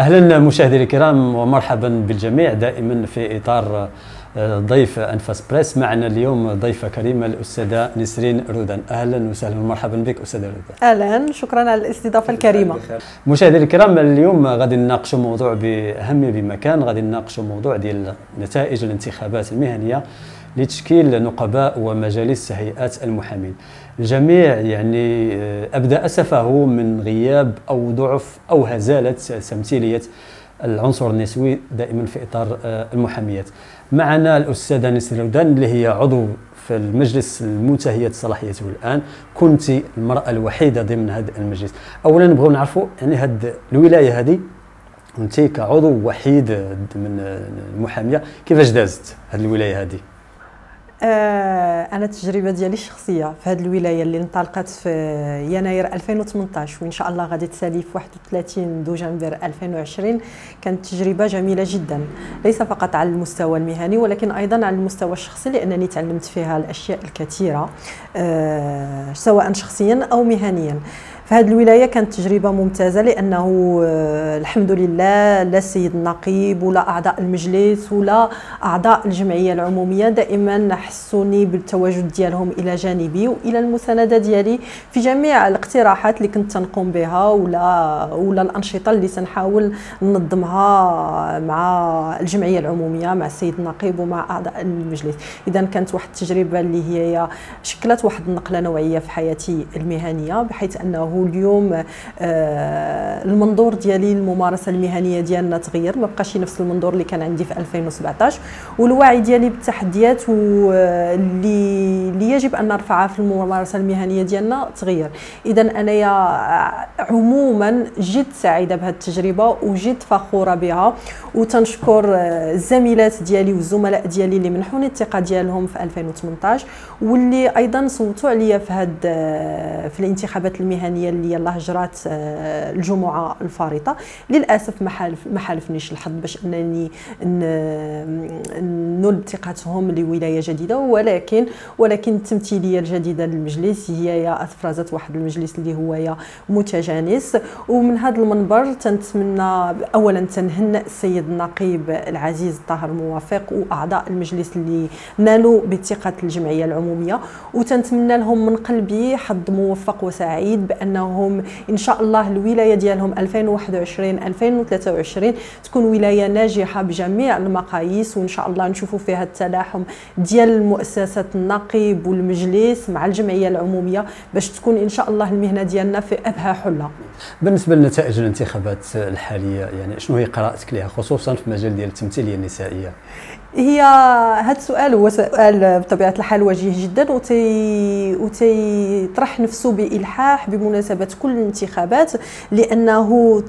أهلا مشاهدينا الكرام ومرحبا بالجميع. دائما في إطار ضيف أنفاس بريس معنا اليوم ضيفة كريمة الأستاذة نسرين رودان. أهلا وسهلا ومرحبا بك أستاذة رودان. أهلا، شكرا على الاستضافة الكريمة. مشاهدينا الكرام اليوم غادي نناقشوا موضوع بأهم بمكان، غادي نناقشوا موضوع ديال نتائج الانتخابات المهنية لتشكيل نقباء ومجالس هيئات المحامين. الجميع يعني أبدى أسفه من غياب أو ضعف أو هزالة تمثيلية العنصر النسوي دائما في إطار المحاميات. معنا الأستاذة نسرين رودان اللي هي عضو في المجلس المنتهية صلاحيته الآن، كنت المرأة الوحيدة ضمن هذا المجلس. أولا نبغيو نعرفوا يعني هذه الولاية هذه أنت كعضو وحيد من المحامية كيفاش دازت هذه الولاية هذه؟ أنا التجربة ديالي الشخصية في هذه الولاية اللي انطلقت في يناير 2018 وإن شاء الله غادي تسالي في 31 دجنبر 2020 كانت تجربة جميلة جدا، ليس فقط على المستوى المهني ولكن أيضا على المستوى الشخصي، لأنني تعلمت فيها الأشياء الكثيرة سواء شخصيا أو مهنيا. فهاد الولاية كانت تجربة ممتازة لأنه الحمد لله لا السيد النقيب ولا أعضاء المجلس ولا أعضاء الجمعية العمومية دائما حسوني بالتواجد ديالهم إلى جانبي وإلى المساندة ديالي في جميع الاقتراحات اللي كنت نقوم بها ولا الأنشطة اللي سنحاول ننظمها مع الجمعية العمومية مع السيد النقيب ومع أعضاء المجلس. إذا كانت واحد التجربة اللي هي شكلت واحد النقلة نوعية في حياتي المهنية، بحيث أنه اليوم المنظور ديالي الممارسه المهنيه ديالنا تغير، ما بقاش نفس المنظور اللي كان عندي في 2017، والوعي ديالي بالتحديات اللي يجب ان نرفعها في الممارسه المهنيه ديالنا تغير. اذا انايا عموما جد سعيده بهذه التجربه وجد فخوره بها، وتنشكر الزميلات ديالي والزملاء ديالي اللي منحوني الثقه ديالهم في 2018 واللي ايضا صوتوا عليا في الانتخابات المهنيه اللي يلاه جرات الجمعه الفارطه. للاسف ما حالفنيش الحظ باش انني نلب ثقتهم لولايه جديده، ولكن التمثيليه الجديده للمجلس هي افرزت واحد المجلس اللي هو متجانس. ومن هذا المنبر تنتمنى اولا تنهنئ السيد النقيب العزيز طاهر الموافق واعضاء المجلس اللي نالوا بثقه الجمعيه العموميه، وتنتمنى لهم من قلبي حظ موفق وسعيد بأنهم إن شاء الله الولاية ديالهم 2021-2023 تكون ولاية ناجحة بجميع المقاييس، وإن شاء الله نشوفوا فيها التلاحم ديال مؤسسة النقيب والمجلس مع الجمعية العمومية باش تكون إن شاء الله المهنة ديالنا في أبهى حلة. بالنسبة لنتائج الانتخابات الحالية يعني شنو هي قراءتك لها خصوصا في مجال ديال التمثيلية النسائية؟ هي هذا السؤال هو سؤال بطبيعة الحال وجيه جدا وتيطرح نفسه بإلحاح بمناسبة كل الانتخابات، لأنه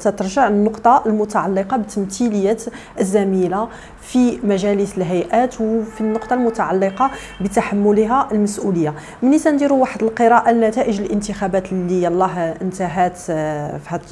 تترجع النقطة المتعلقة بتمثيلية الزميلة في مجالس الهيئات وفي النقطة المتعلقة بتحملها المسؤولية. ملي تنديروا واحد القراءة لنتائج الانتخابات اللي يلاه انتهت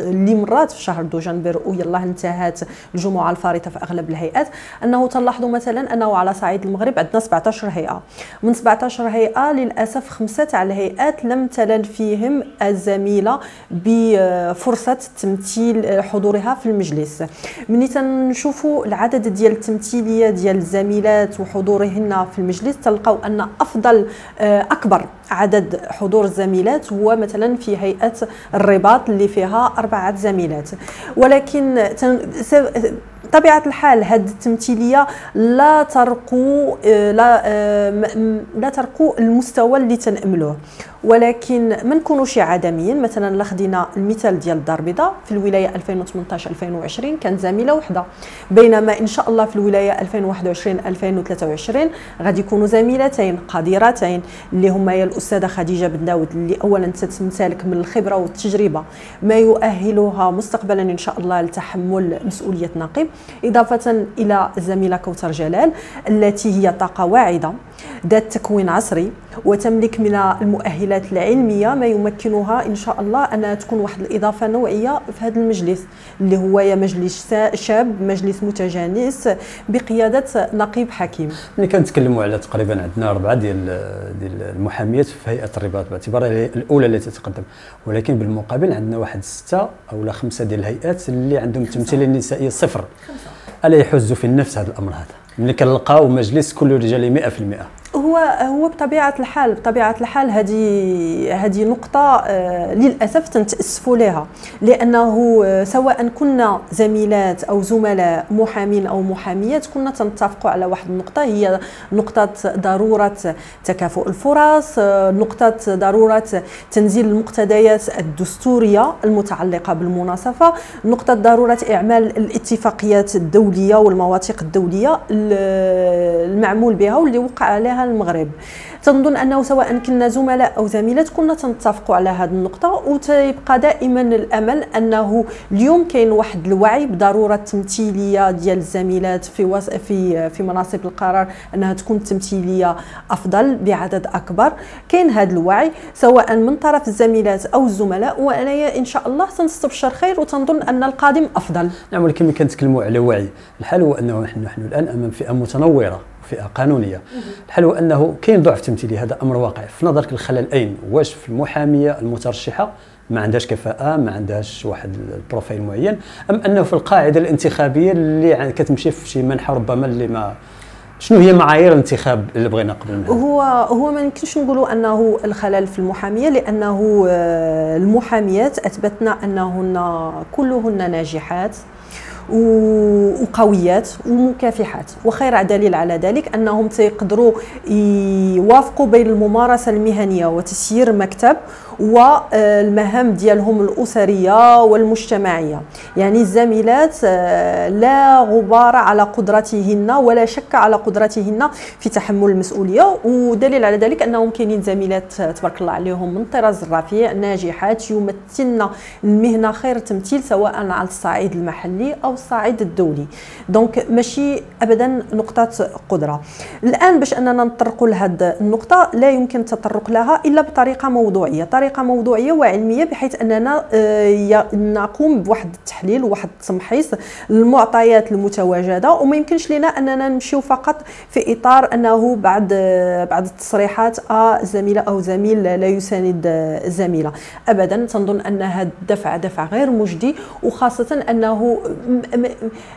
اللي مرات في شهر دجنبر ويلاه انتهت الجمعة الفارطه في اغلب الهيئات، انه تلاحظوا مثلا انه على صعيد المغرب عندنا 17 هيئه، من 17 هيئه للاسف 5 تاع الهيئات لم تنل فيهم الزميله بفرصه تمثيل حضورها في المجلس. ملي تنشوفوا العدد ديال التمثيليه ديال الزميلات وحضورهن في المجلس تلقاو ان اكبر عدد حضور الزميلات هو مثلا في هيئه الرباط اللي فيها 4 زميلات، ولكن طبيعة الحال هذه التمثيليه لا ترقو المستوى اللي تنأملوه. ولكن ما نكونوش عدميين، مثلا لا خدينا المثال ديال الدار البيضاء في الولايه 2018 2020 كانت زميله وحده، بينما ان شاء الله في الولايه 2021 2023 غادي يكونوا زميلتين قديرتين اللي هما الاستاذه خديجه بن داود اللي اولا تتمتلك من الخبره والتجربه ما يؤهلها مستقبلا ان شاء الله لتحمل مسؤوليه نقيب، اضافه الى الزميله كوثر جلال التي هي طاقه واعده ذات تكوين عصري وتملك من المؤهلات العلميه ما يمكنها ان شاء الله ان تكون واحد الاضافه نوعيه في هذا المجلس اللي هو يا مجلس شاب، مجلس متجانس بقياده نقيب حكيم. ملي كنتكلموا على تقريبا عندنا 4 ديال المحاميات في هيئه الرباط باعتبار الاولى اللي تتقدم، ولكن بالمقابل عندنا واحد 6 أو 5 ديال الهيئات اللي عندهم التمثيل النسائي صفر. الا يحز في النفس هذا الامر؟ هذا ملي كنلقاو مجلس كله رجالي 100%. هو بطبيعه الحال هذه نقطه للاسف تنتاسفوا لها، لانه سواء كنا زميلات او زملاء محامين او محاميات كنا تنتفقوا على واحد النقطه، هي نقطه ضروره تكافؤ الفرص، نقطه ضروره تنزيل المقتضيات الدستوريه المتعلقه بالمناصفه، نقطه ضروره اعمال الاتفاقيات الدوليه والمواثيق الدوليه المعمول بها واللي وقع عليها المغرب. تنظن انه سواء كنا زملاء او زميلات كنا تنتفقوا على هذه النقطه، وتيبقى دائما الامل انه اليوم كاين واحد الوعي بضروره التمثيليه ديال الزميلات في مناصب القرار، انها تكون التمثيليه افضل بعدد اكبر. كاين هذا الوعي سواء من طرف الزميلات او الزملاء، وانا ان شاء الله سنستبشر خير وتنظن ان القادم افضل. نعم، ولكن ملي كنتكلموا على وعي، الحال هو انه نحن الان امام فئه متنوره، فئه قانونيه. الحل هو انه كاين ضعف تمثيلي، هذا امر واقع. في نظرك الخلل اين؟ واش في المحاميه المترشحه ما عندهاش كفاءه، ما عندهاش واحد البروفايل معين، ام انه في القاعده الانتخابيه اللي كتمشي في شي منحه ربما اللي ما شنو هي معايير الانتخاب اللي بغينا قبل منها؟ هو ما يمكنش نقولوا انه الخلل في المحاميه، لانه المحاميات اثبتنا انهن كلهن ناجحات وقويات ومكافحات، وخير دليل على ذلك انهم تيقدروا يوافقوا بين الممارسه المهنيه وتسيير مكتب والمهام ديالهم الاسريه والمجتمعيه. يعني الزميلات لا غبار على قدرتهن ولا شك على قدرتهن في تحمل المسؤوليه، ودليل على ذلك انهم كاينين زميلات تبارك الله عليهم من طراز الرفيع ناجحات يمثلن المهنه خير تمثيل سواء على الصعيد المحلي او الصعيد الدولي. دونك ماشي ابدا نقطه قدره. الان باش اننا نطرقوا لهذه النقطه لا يمكن التطرق لها الا بطريقه موضوعيه، وعلميه، بحيث اننا نقوم بواحد التحليل وواحد التمحيص للمعطيات المتواجده، وما يمكنش لنا اننا نمشيو فقط في اطار انه بعد التصريحات زميله او زميل لا يساند زميله ابدا. تنظن ان هذا دفع غير مجدي، وخاصه انه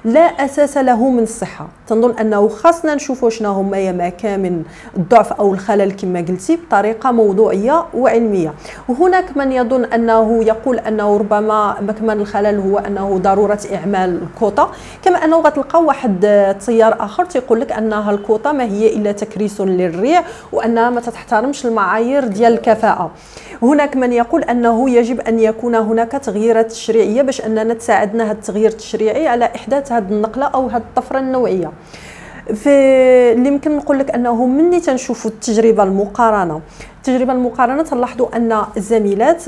لا اساس له من الصحه. تنظن انه خاصنا نشوفوا شنو هما مكامن الضعف او الخلل كما قلتي بطريقه موضوعيه وعلميه. وهناك من يظن انه يقول انه ربما مكمن الخلل هو انه ضروره اعمال الكوطه، كما انه غتلقى واحد التيار اخر تيقول لك انها الكوطه ما هي الا تكريس للريع وانها ما تحترمش المعايير ديال الكفاءه. هناك من يقول انه يجب ان يكون هناك تغييرات تشريعيه باش اننا تساعدنا هذا التغيير التشريعي على احداث هذه النقله او هذه الطفره النوعيه. في اللي يمكن نقول لك انه مني تنشوفوا التجربه المقارنه تلاحظوا ان الزميلات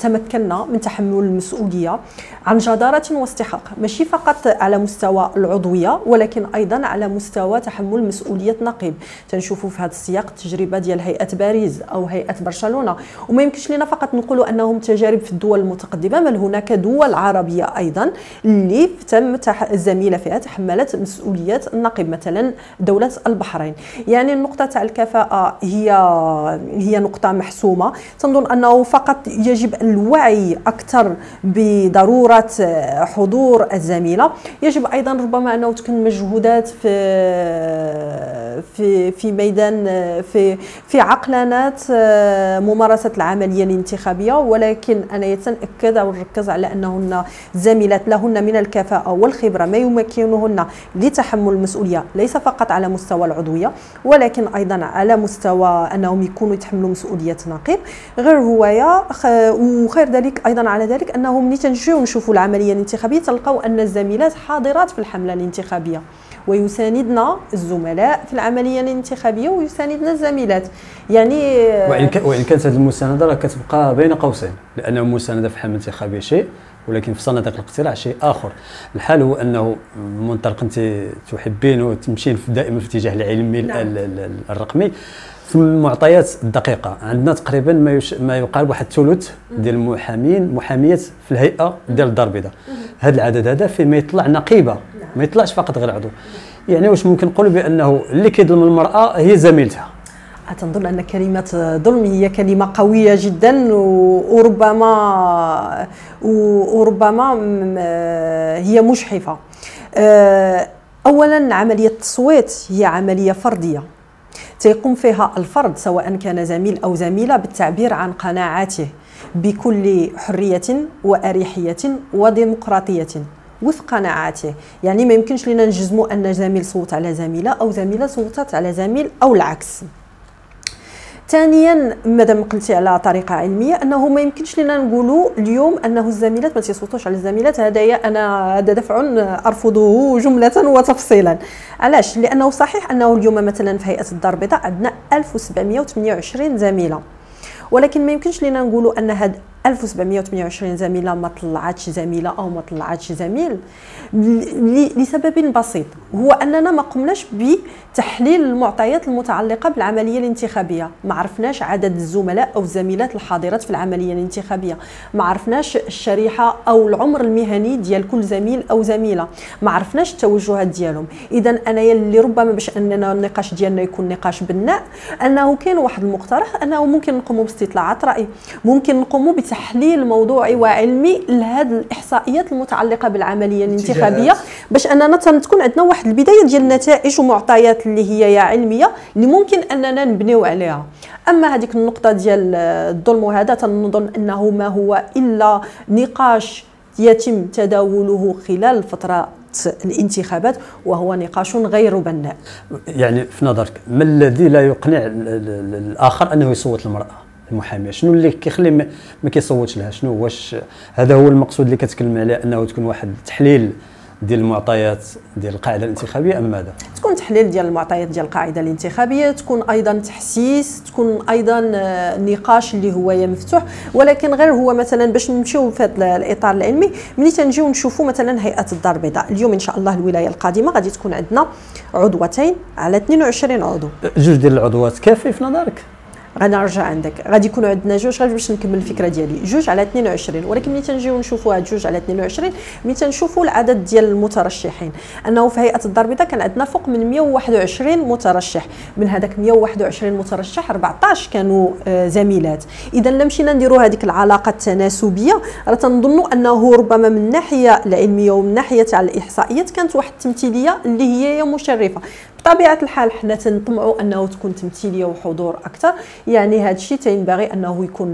تمكنا من تحمل المسؤوليه عن جداره واستحقاق، ماشي فقط على مستوى العضويه ولكن ايضا على مستوى تحمل مسؤوليه نقيب. تنشوفوا في هذا السياق التجربه ديال هيئه باريس او هيئه برشلونه، وما يمكنش لنا فقط نقولوا انهم تجارب في الدول المتقدمه، بل هناك دول عربيه ايضا اللي تم الزميله فيها تحملت مسؤوليات النقيب، مثلا دوله البحرين. يعني النقطه تاع الكفاءه هي نقطة محسومة. تنظن أنه فقط يجب الوعي أكثر بضرورة حضور الزميلة. يجب أيضا ربما أنه تكون مجهودات في ميدان في عقلانات ممارسة العملية الانتخابية، ولكن أنا أتأكد أو نركز على أنهن زميلات لهن من الكفاءة والخبرة ما يمكنهن لتحمل المسؤولية، ليس فقط على مستوى العضوية ولكن أيضا على مستوى أنهم يكونوا يتحملوا مسؤولية نقيب. غير هوايا وخير ذلك أيضا على ذلك أنهم ملي تنجيو نشوفوا العملية الانتخابية تلقوا أن الزميلات حاضرات في الحملة الانتخابية، ويساندنا الزملاء في العملية الانتخابية ويساندنا الزميلات. يعني وإن كانت هذه المساندة راه كتبقى بين قوسين، لأن المساندة في الحملة الانتخابية شيء، ولكن في صناديق الاقتراع شيء اخر. الحال هو انه منطلق انت تحبين وتمشين دائما في الاتجاه العلمي الرقمي في المعطيات الدقيقه. عندنا تقريبا ما يقارب واحد ثلث ديال المحاميات في الهيئه ديال الدار البيضاء. هذا العدد هذا فيه ما يطلع نقيبه، ما يطلعش فقط غير عضو. يعني واش ممكن نقولوا بانه اللي كيظلم المراه هي زميلتها؟ أتنظن أن كلمة ظلم هي كلمة قوية جدا، وربما هي مجحفة. أولا عملية التصويت هي عملية فردية تيقوم فيها الفرد سواء كان زميل أو زميلة بالتعبير عن قناعاته بكل حرية وأريحية وديمقراطية وفق قناعاته. يعني ما يمكنش لنا نجزموا أن زميل صوت على زميلة أو زميلة صوتت على زميل أو العكس. ثانيا مادام قلتي على طريقه علميه، انه ما يمكنش لنا نقولوا اليوم انه الزميلات ما تيصوتوش على الزميلات، هذا دفع ارفضه جمله وتفصيلا. علاش؟ لانه صحيح انه اليوم مثلا في هيئه الدار البيضاء عندنا 1728 زميله، ولكن ما يمكنش لنا نقولوا ان هاد 1728 زميله ما طلعتش زميله او ما طلعتش زميل، لسبب بسيط هو اننا ما قمناش بتحليل المعطيات المتعلقه بالعمليه الانتخابيه. ما عرفناش عدد الزملاء او الزميلات الحاضرات في العمليه الانتخابيه، ما عرفناش الشريحه او العمر المهني ديال كل زميل او زميله، ما عرفناش التوجهات ديالهم. اذا انايا اللي ربما باش اننا النقاش ديالنا يكون نقاش بناء، انه كاين واحد المقترح انه ممكن نقوموا باستطلاعات راي، ممكن نقوموا تحليل موضوعي وعلمي لهذه الاحصائيات المتعلقه بالعمليه الانتخابيه باش اننا تكون عندنا واحد البدايه ديال النتائج ومعطيات اللي هي يا علميه اللي ممكن اننا نبنيو عليها. اما هذيك النقطه ديال الظلم هذا تنظن انه ما هو الا نقاش يتم تداوله خلال فتره الانتخابات، وهو نقاش غير بناء. يعني في نظرك ما الذي لا يقنع الاخر انه يصوت المراه المحاميه؟ شنو اللي كيخلي ما كيصوتش لها؟ شنو واش هذا هو المقصود اللي كتكلم عليه انه تكون واحد التحليل ديال المعطيات ديال القاعده الانتخابيه ام ماذا؟ تكون تحليل ديال المعطيات ديال القاعده الانتخابيه، تكون ايضا تحسيس، تكون ايضا نقاش اللي هو مفتوح. ولكن غير هو مثلا باش نمشيو في هذا الاطار العلمي، ملي تنجيو نشوفوا مثلا هيئه الدار البيضاء اليوم ان شاء الله الولايه القادمه غادي تكون عندنا عضوتين على 22 عضو. جوج ديال العضوات كافي في نظرك؟ غنرجع عندك، غادي يكونوا عندنا جوج غير باش نكمل الفكره ديالي، جوج على 22. ولكن ملي تنجيو نشوفوا هاد جوج على 22، ملي تنشوفوا العدد ديال المترشحين، انه في هيئه الدار البيضاء كان عندنا فوق من 121 مترشح، من هذاك 121 مترشح 14 كانوا زميلات. اذا لا مشينا نديروا هذيك العلاقه التناسبيه، راه تنظنوا انه ربما من الناحيه العلميه ومن ناحيه تاع الاحصائيات كانت واحد التمثيليه اللي هي مشرفه. بطبيعه الحال حنا تنطمعوا انه تكون تمثيليه وحضور اكثر. يعني هذا الشيء تينبغي انه يكون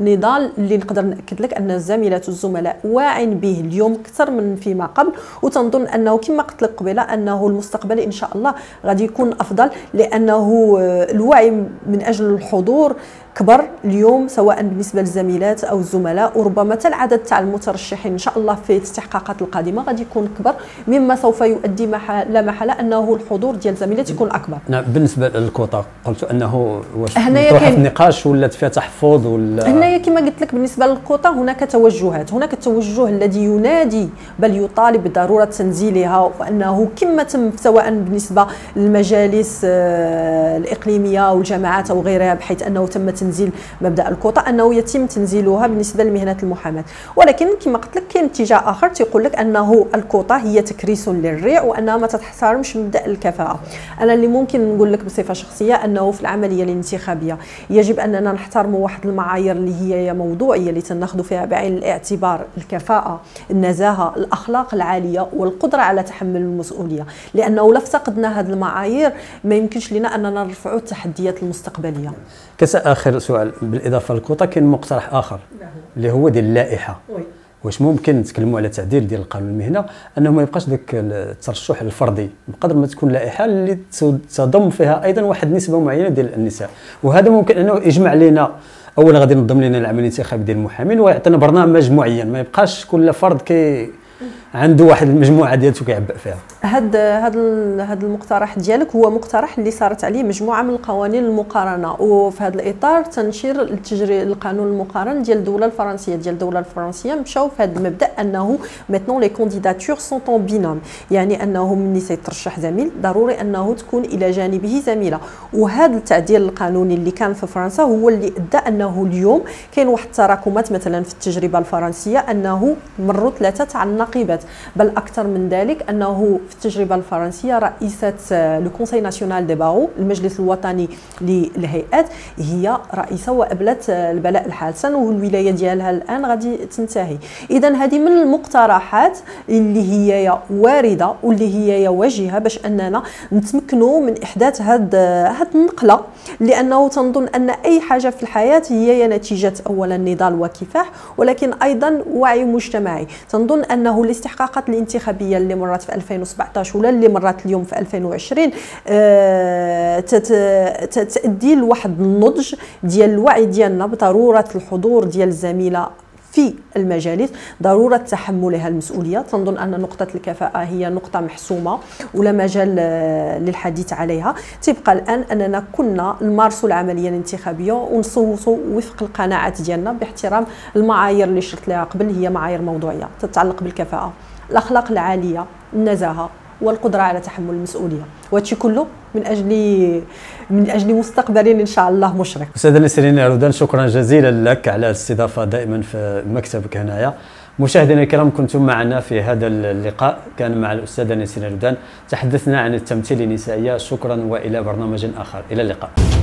نضال اللي نقدر ناكد لك ان الزميلات والزملاء واعين به اليوم اكثر من فيما قبل، وتنظن انه كما قلت لك قبيله انه المستقبل ان شاء الله غادي يكون افضل، لانه الوعي من اجل الحضور كبر اليوم سواء بالنسبه للزميلات او الزملاء، وربما حتى العدد تاع المترشحين ان شاء الله في الاستحقاقات القادمه غادي يكون كبر، مما سوف يؤدي لا محاله انه الحضور ديال الزميلات يكون اكبر. نعم. بالنسبه للكوطا قلت انه واش واحد النقاش ولا فيها تحفظ ولا هنايا كما قلت لك بالنسبه للكوطا هناك توجهات. هناك التوجه الذي ينادي بل يطالب بضروره تنزيلها، وانه كما تم سواء بالنسبه للمجالس الاقليميه والجماعات او غيرها، بحيث انه تم تنزيل مبدا الكوطا انه يتم تنزيلها بالنسبه لمهنه المحاماه. ولكن كما قلت لك كاين اتجاه اخر تيقول لك انه الكوطا هي تكريس للريع وانها ما تحترمش مبدا الكفاءه. انا اللي ممكن نقول لك بصفه شخصيه انه في العمليه الانتخابيه يجب اننا نحترموا واحد المعايير اللي هي موضوعيه اللي تناخذوا فيها بعين الاعتبار الكفاءه، النزاهه، الاخلاق العاليه والقدره على تحمل المسؤوليه، لانه لو افتقدنا هذه المعايير ما يمكنش لنا اننا نرفعوا التحديات المستقبليه. آخر سؤال بالإضافة للكوطا، كاين مقترح آخر اللي هو ديال اللائحة. واش ممكن نتكلموا على تعديل ديال القانون المهنة انه ما يبقاش ذاك الترشح الفردي، بقدر ما تكون لائحة اللي تضم فيها أيضا واحد النسبة معينة ديال النساء، وهذا ممكن أنه يجمع لنا أولا غادي ينظم لنا العمل الانتخابي ديال المحامين ويعطينا برنامج معين، ما يبقاش كل فرد عنده واحد المجموعه ديالته كيعبأ فيها. هذا المقترح ديالك هو مقترح اللي صارت عليه مجموعه من القوانين المقارنه، وفي هذا الاطار تنشير القانون المقارن ديال الدوله الفرنسيه مشاو في هذا المبدا انه ميتنون لي كونديداتور سون اون بينوم، يعني انه ملي تيترشح زميل ضروري انه تكون الى جانبه زميله. وهذا التعديل القانوني اللي كان في فرنسا هو اللي ادى انه اليوم كاين واحد التراكمات مثلا في التجربه الفرنسيه انه مروا ثلاثه على النقيبات، بل اكثر من ذلك انه في التجربه الفرنسيه رئيسه لو كونساي ناسيونال دي بارو المجلس الوطني للهيئات هي رئيسه وابلت البلاء الحسن والولايه ديالها الان غادي تنتهي. اذا هذه من المقترحات اللي هي وارده واللي هي واجهه باش اننا نتمكنوا من احداث هذه النقله، لانه تنظن ان اي حاجه في الحياه هي نتيجه اولا نضال وكفاح ولكن ايضا وعي مجتمعي. تنظن انه الاستحقاقات الانتخابيه اللي مرات في 2017 ولا اللي مرات اليوم في 2020 تؤدي لواحد النضج ديال الوعي ديالنا بضروره الحضور ديال الزميله في المجالس، ضروره تحملها المسؤوليه. تنظن ان نقطه الكفاءه هي نقطه محسومه ولا مجال للحديث عليها. تبقى الان اننا كنا نمارسوا العمليه الانتخابيه ونصوتوا وفق القناعات ديالنا باحترام المعايير اللي شرت لها قبل، هي معايير موضوعيه تتعلق بالكفاءه، الاخلاق العاليه، النزاهه والقدره على تحمل المسؤوليه، وهادشي كله من اجل مستقبل ان شاء الله مشرق. استاذه نسرين رودان، شكرا جزيلا لك على الاستضافه دائما في مكتبك هنايا. مشاهدينا الكرام، كنتم معنا في هذا اللقاء، كان مع الاستاذه نسرين رودان، تحدثنا عن التمثيل النسائيه. شكرا والى برنامج اخر، الى اللقاء.